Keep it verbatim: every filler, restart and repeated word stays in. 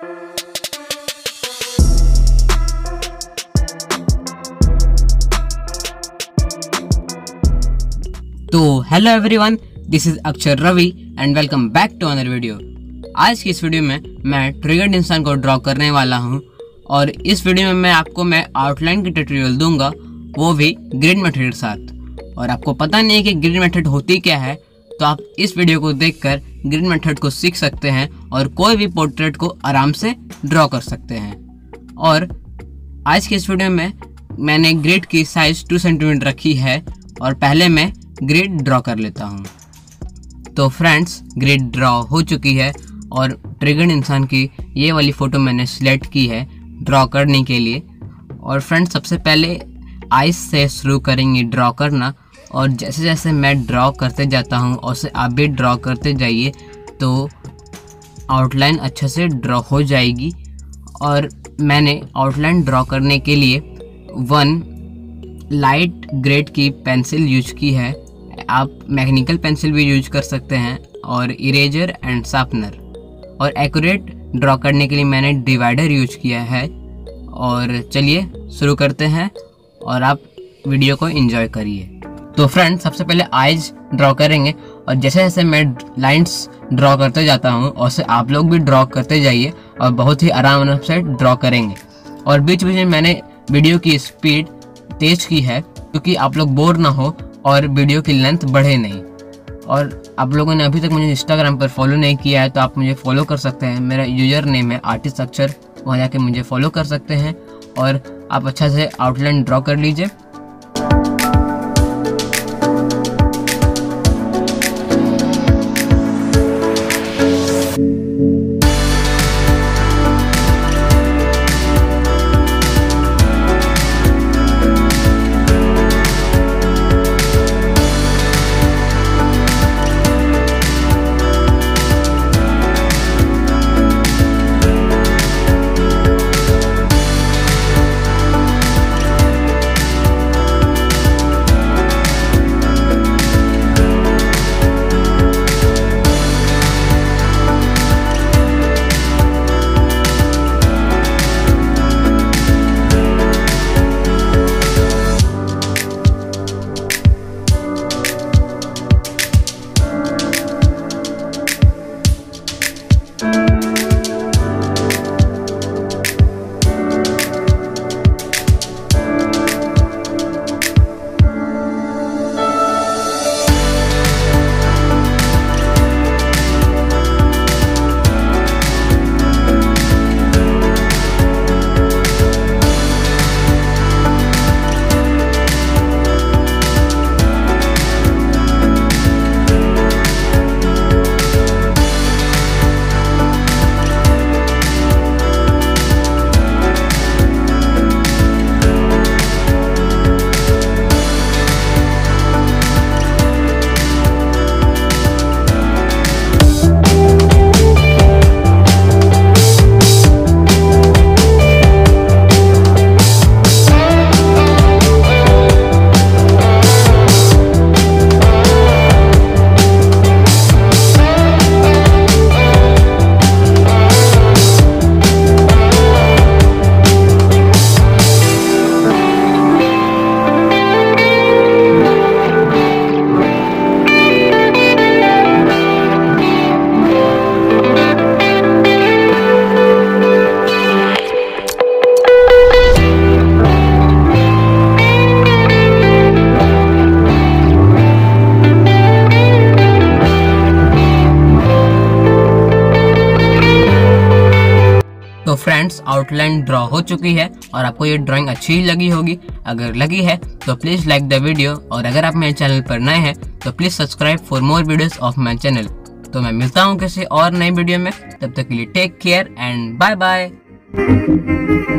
तो hello everyone, this is Akshar Ravi and welcome back to another video. आज की इस वीडियो में मैं ट्रिगर्ड इंसान को ड्रॉ करने वाला हूं और इस वीडियो में मैं आपको मैं आउटलाइन की ट्यूटोरियल दूंगा, वो भी ग्रिड मेथड के साथ। और आपको पता नहीं है कि ग्रिड मेथड होती क्या है, तो आप इस वीडियो को देखकर ग्रिड मेथड को सीख सकते हैं और कोई भी पोर्ट्रेट को आराम से ड्रॉ कर सकते हैं। और आज के इस वीडियो में मैंने ग्रिड की साइज़ टू सेंटीमीटर रखी है और पहले मैं ग्रिड ड्रॉ कर लेता हूँ। तो फ्रेंड्स, ग्रिड ड्रॉ हो चुकी है और ट्रिगर्ड इंसान की ये वाली फ़ोटो मैंने सिलेक्ट की है ड्रॉ करने के लिए। और फ्रेंड्स, सबसे पहले आइज से शुरू करेंगे ड्रॉ करना, और जैसे जैसे मैं ड्रॉ करते जाता हूँ और से आप भी ड्रॉ करते जाइए तो आउटलाइन अच्छे से ड्रॉ हो जाएगी। और मैंने आउटलाइन ड्रॉ करने के लिए वन लाइट ग्रेड की पेंसिल यूज की है। आप मैकेनिकल पेंसिल भी यूज कर सकते हैं, और इरेजर एंड शार्पनर। और एक्यूरेट ड्रॉ करने के लिए मैंने डिवाइडर यूज किया है। और चलिए शुरू करते हैं और आप वीडियो को एंजॉय करिए। तो फ्रेंड्स, सबसे पहले आइज ड्रॉ करेंगे, और जैसे जैसे मैं लाइंस ड्रॉ करते जाता हूँ और आप लोग भी ड्रॉ करते जाइए और बहुत ही आराम आराम से ड्रॉ करेंगे। और बीच बीच में मैंने वीडियो की स्पीड तेज की है क्योंकि आप लोग बोर ना हो और वीडियो की लेंथ बढ़े नहीं। और आप लोगों ने अभी तक मुझे इंस्टाग्राम पर फॉलो नहीं किया है तो आप मुझे फॉलो कर सकते हैं। मेरा यूजर नेम है आर्टिस्ट अक्षर, वहाँ जाके मुझे फॉलो कर सकते हैं। और आप अच्छा से आउटलाइन ड्रॉ कर लीजिए। तो फ्रेंड्स, आउटलाइन ड्रॉ हो चुकी है और आपको ये ड्राइंग अच्छी लगी होगी। अगर लगी है तो प्लीज़ लाइक द वीडियो, और अगर आप मेरे चैनल पर नए हैं तो please subscribe for more videos of my channel. तो मैं मिलता हूँ किसी और नए वीडियो में, तब तक के लिए take care and bye bye.